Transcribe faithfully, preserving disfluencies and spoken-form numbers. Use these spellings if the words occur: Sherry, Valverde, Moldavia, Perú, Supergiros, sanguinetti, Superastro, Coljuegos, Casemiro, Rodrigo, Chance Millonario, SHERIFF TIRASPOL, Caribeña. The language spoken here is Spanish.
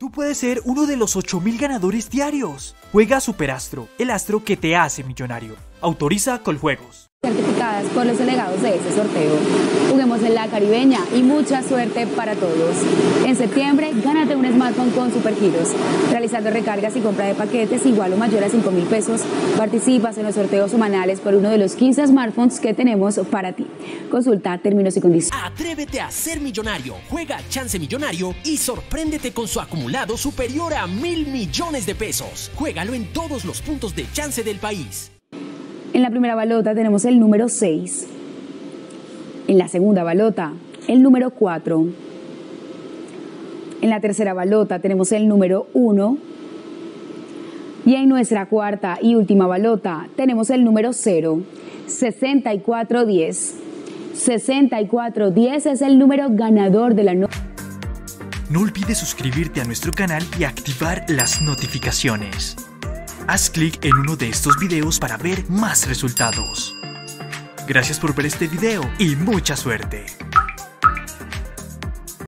Tú puedes ser uno de los ocho mil ganadores diarios. Juega Superastro, el astro que te hace millonario. Autoriza Coljuegos. Certificadas por los delegados de este sorteo. Juguemos en la Caribeña y mucha suerte para todos. En septiembre, gánate un smartphone con Supergiros. Realizando recargas y compra de paquetes igual o mayor a cinco mil pesos, participas en los sorteos semanales por uno de los quince smartphones que tenemos para ti. Consulta términos y condiciones. Atrévete a ser millonario. Juega Chance Millonario y sorpréndete con su acumulado superior a mil millones de pesos. Juégalo en todos los puntos de chance del país. En la primera balota tenemos el número seis. En la segunda balota, el número cuatro. En la tercera balota tenemos el número uno. Y en nuestra cuarta y última balota tenemos el número cero. sesenta y cuatro diez. sesenta y cuatro diez es el número ganador de la noche. No olvides suscribirte a nuestro canal y activar las notificaciones. Haz clic en uno de estos videos para ver más resultados. Gracias por ver este video y mucha suerte.